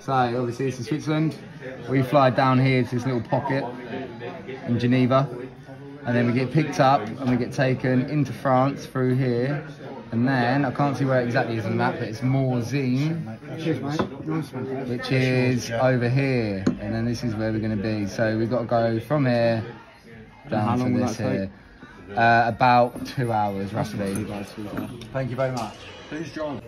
So obviously this is Switzerland. We fly down here to this little pocket in Geneva, and then we get picked up and we get taken into France through here, and then I can't see where exactly is on that, but it's Morzine, which is over here, and then this is where we're going to be. So we've got to go from here down to this here. About 2 hours roughly. Thank you very much. Please, John.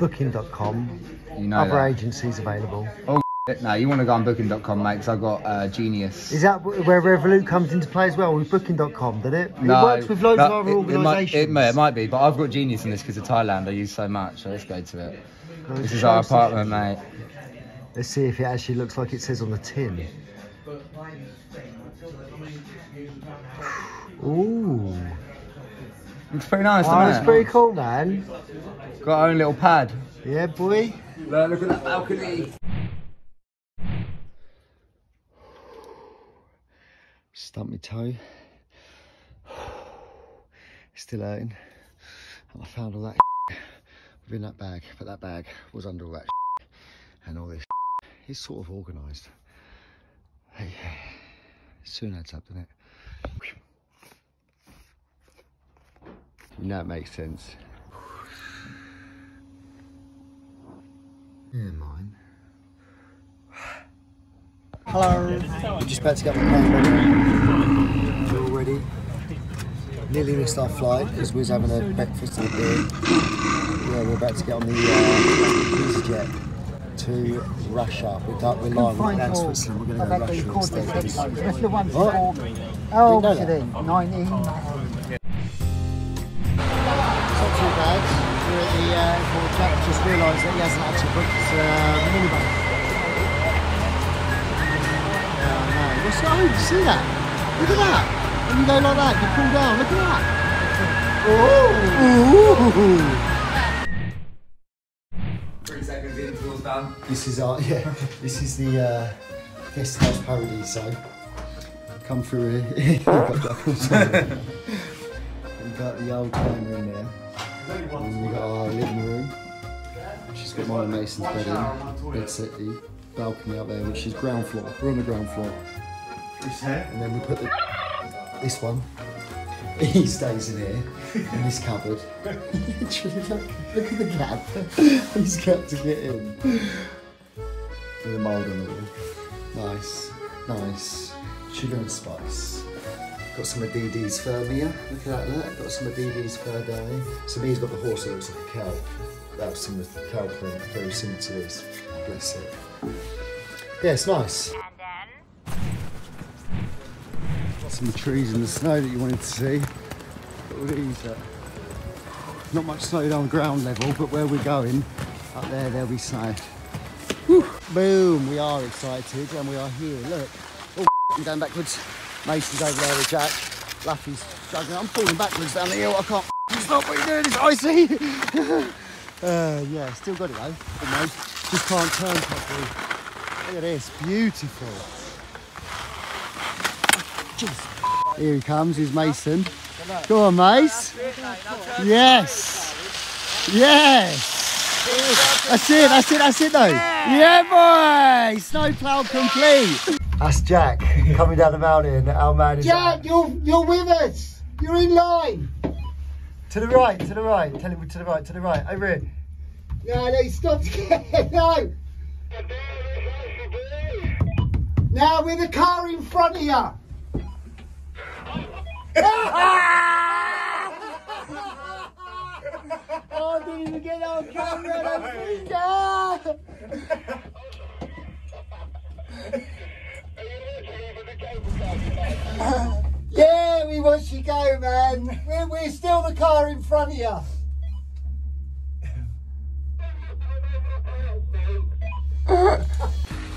Booking.com, you know, other that. Agencies available. Oh no, you want to go on Booking.com, mate, because I've got Genius. Is that where Revolut comes into play as well, with Booking.com, did it? No, it works with loads of other organisations. It might be, but I've got Genius in this because of Thailand. I use so much, so let's go to it. This is our apartment, mate. Let's see if it actually looks like it says on the tin. Ooh. Looks pretty nice, doesn't it? It's pretty cool, man. Got our own little pad. Yeah, boy. Look at that balcony. Stumped my toe. Still hurting. I found all that within that bag, but that bag was under all that and all this. It's sort of organised. Hey, soon adds up, doesn't it? You know it makes sense. Yeah, mine. Hello. We're just about to get on the plane. We're all ready. Nearly missed our flight because we was having a breakfast and a beer. Yeah, we're about to get on the easy jet to Russia. We're lying right now in Switzerland. We're going to go to Russia instead. That's the one. Oh, what's it in? 19. Jack just realised that he hasn't actually booked his minivan. Oh no, what's that? Oh, you see that? Look at that! When you go like that, you pull down, look at that! Ooh! 3 seconds in, towards down. This is our, this is the guest house parody zone. Come through here. You've got the old camera in there. We've got our living room, which has got my and Mason's bed in, bed set, the balcony up there, which is ground floor. We're on the ground floor. And then we put this one, he stays in here, in this cupboard. Literally, look at the gap. He's got to get in. With a mould on the wall. Nice, nice. Sugar and spice. Got some Adidas fur here. Look at that, look. Got some Adidas fur down here. So he's got the horse that looks like a cow. That was similar to the cow print, very similar to this. Bless it. Yeah, it's nice. And then. Some trees in the snow that you wanted to see. Look at these. Not much snow down ground level, but where we're going, up there, there'll be snow. Whew. Boom, we are excited and we are here. Look. Oh, I'm going backwards. Mason's over there with Jack. Laffy's struggling. I'm falling backwards down the hill. I can't stop what you're doing. It's icy. Yeah, still got it though. Almost. Just can't turn properly. Look at this. Beautiful. Oh, here he comes. Here's Mason. Go on, Mace. Yes. Yes. That's it. That's it. That's it though. Yeah, boy. Snowplow complete. That's Jack coming down the mountain. Our man is Jack, you're with us. You're in line. To the right, to the right. Tell him to the right, to the right. Over here. No, stop. No. Now with the car in front of you. Oh, I didn't even get on camera. Yeah, we watched you go, man. We're still the car in front of you.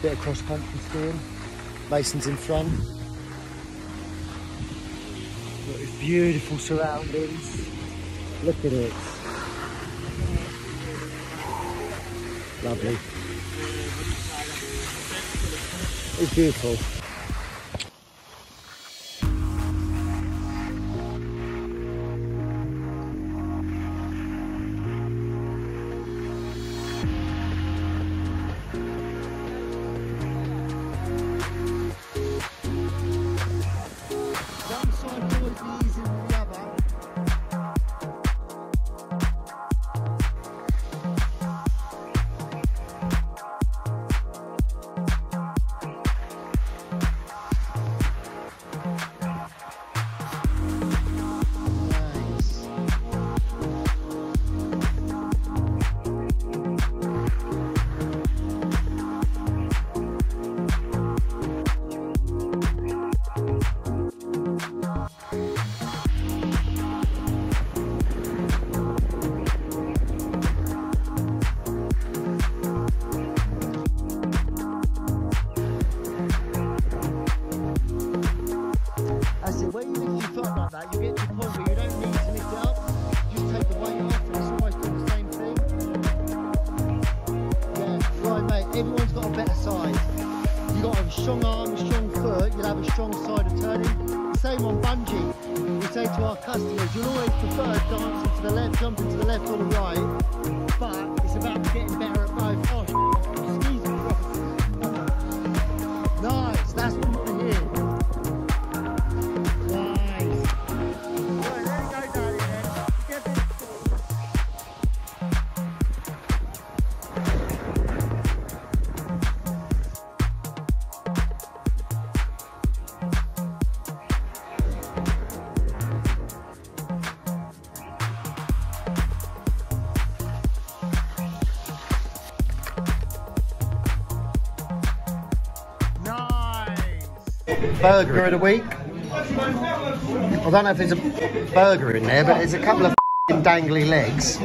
Bit of cross-country skiing. Mason's in front. Got these beautiful surroundings. Look at it. Lovely. It's beautiful. strong arm, strong foot, you'll have a strong side of turning. Same on bungee. We say to our customers, you'll always prefer dancing to the left, jumping to the left or the right, but it's about getting better at both. Oh, excuse me. Nice, that's what we want to hear. Burger of the week. I don't know if there's a burger in there, but there's a couple of dangly legs.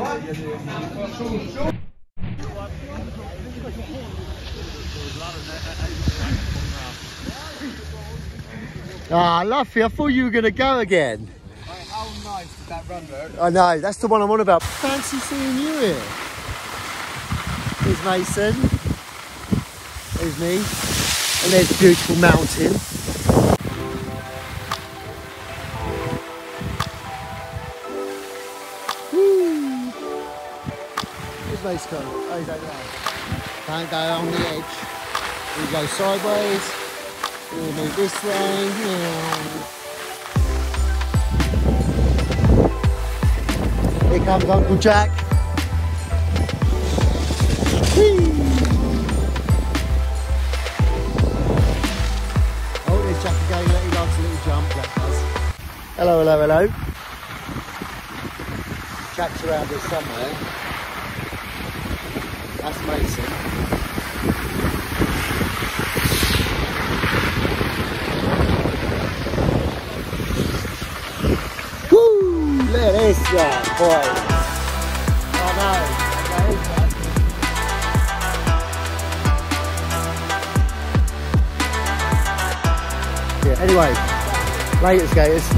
Ah, Luffy, I thought you were going to go again. How nice did that run look? I know, that's the one I'm on about. Fancy seeing you here. There's Mason. There's me. And there's a beautiful mountain. Oh, he's over there. Don't go on the edge. We go sideways. We move this way. Yeah. Here comes Uncle Jack. Whee! Oh, there's Jack again. He loves a little jump. Jack does. Hello, hello, hello. Jack's around here somewhere. That's amazing. Woo! Look at this guy, boy. Oh no, that is bad. Yeah, anyway, later skaters.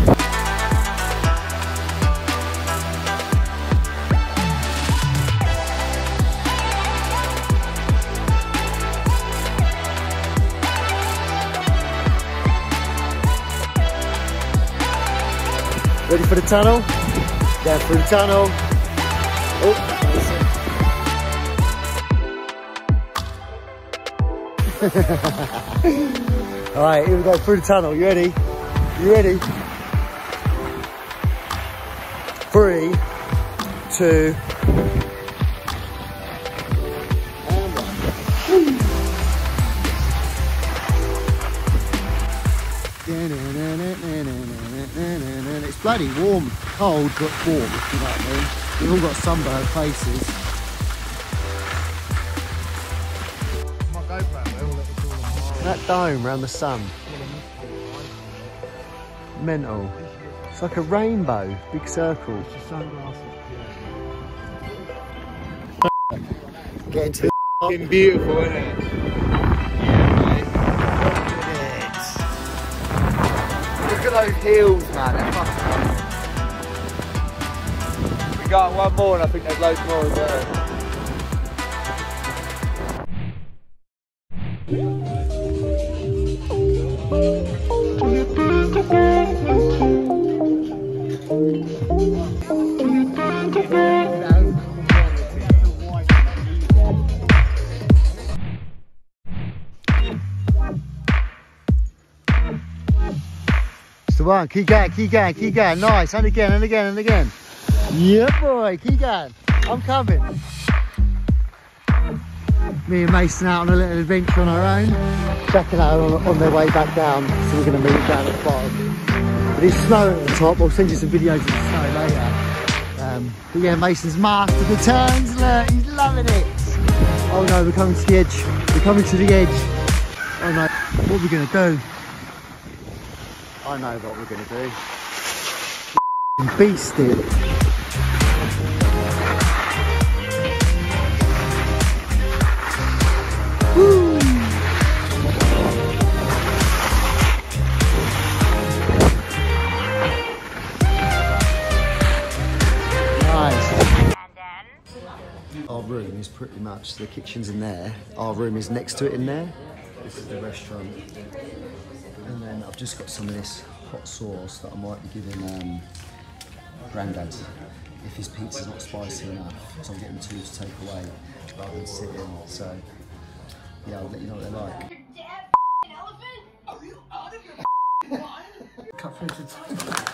Ready for the tunnel? Down through the tunnel. Oh, that was it. All right, here we go through the tunnel. You ready? You ready? 3, 2, 1. It's bloody warm, cold, but warm, if you know what I mean. We've all got sunburned faces. My GoPro, that dome around the sun. Mental. It's like a rainbow, big circle. Get into the fucking beautiful, isn't it? Those heels, man, they're fucking. We got one more and I think there's loads more as well. Keep going, nice, and again, and again, and again. Yeah boy, keep going, I'm coming. Me and Mason out on a little adventure on our own. Jack and I are on their way back down, so we're going to move down at the bottom. But it's snow at the top, I'll send you some videos of the snow later. But yeah, Mason's mastered the turns, look, he's loving it. Oh no, we're coming to the edge, we're coming to the edge. Oh no, what are we going to do? I know what we're going to do. Beast it. Woo. Nice. Our room is pretty much, the kitchen's in there. Our room is next to it in there. This is the restaurant. And then I've just got some of this hot sauce that I might be giving Grandad if his pizza's not spicy enough. So I'm getting two to take away rather than sit in. So yeah, I'll let you know what they're like. Your dad f***ing elephant? Are you out of your f***ing mind? Cut through to the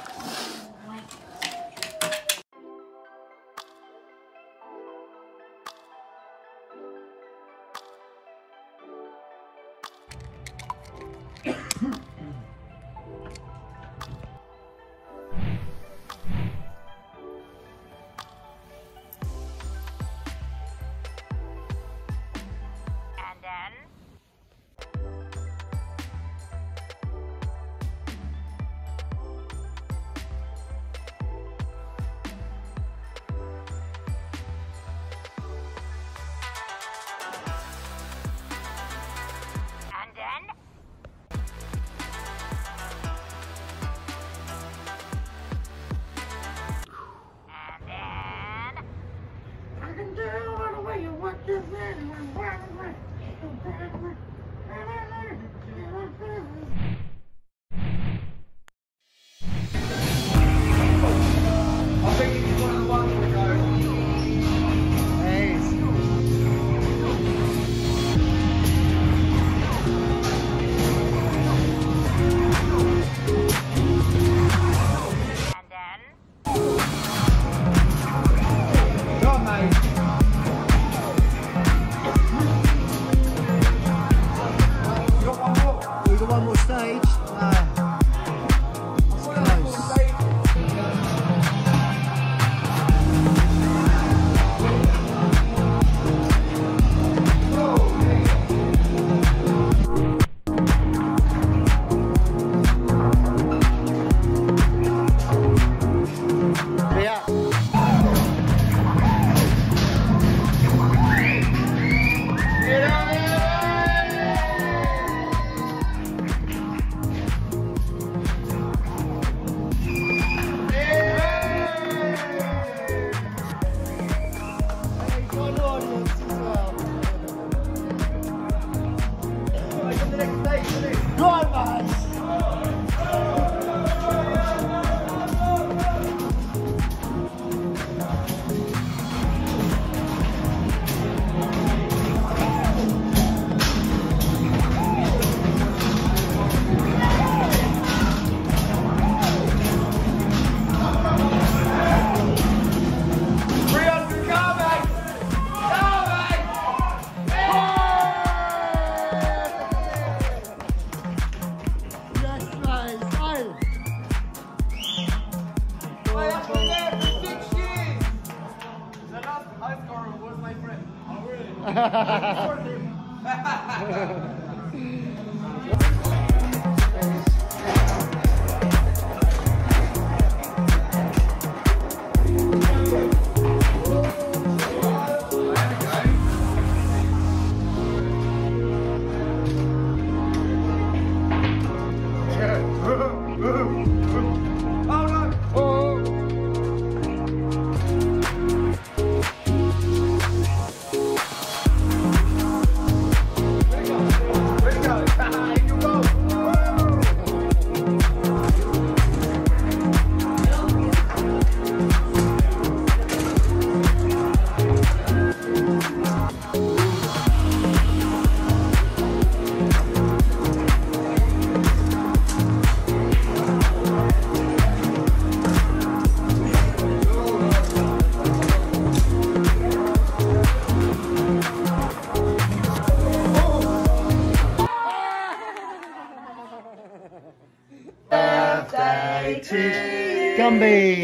Gumby!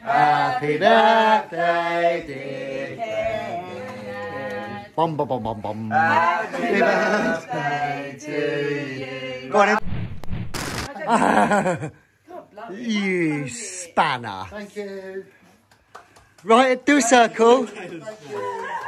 Happy birthday, dear Gumby! Bum bum bum bum bum! Happy birthday to you! Go on then! You spanner! Thank you! Right, do a circle!